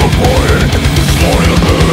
your body, it's for your